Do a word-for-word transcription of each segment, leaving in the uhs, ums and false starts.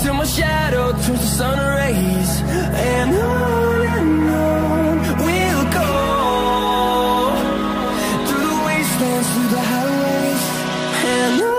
till my shadow turns to sun rays. And on and on we'll go, through the wastelands, through the highways, and on.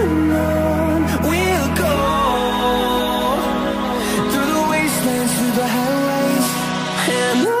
and on we'll go, through the wastelands, through the highways, and on.